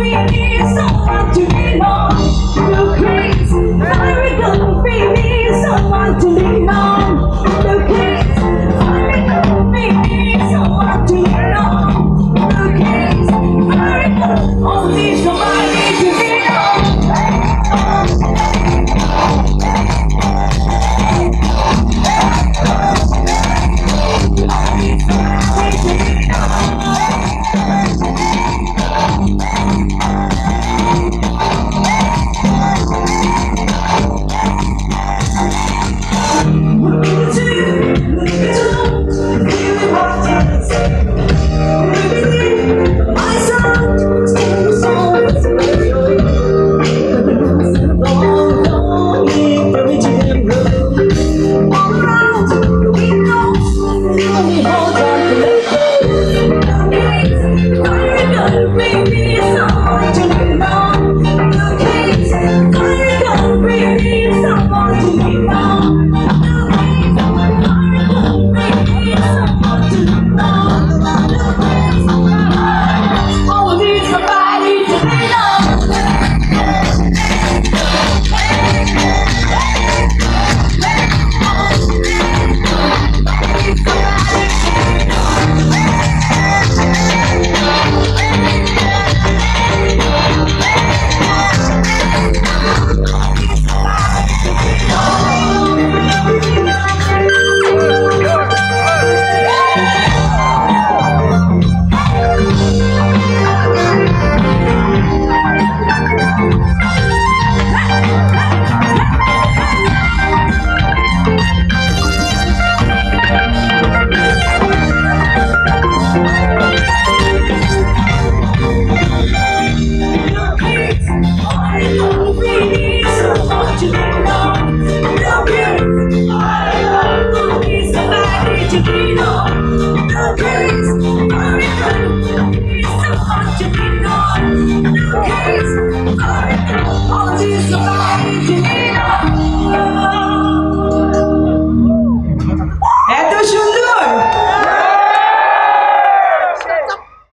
No, please, hurry up, it's so hard to be known.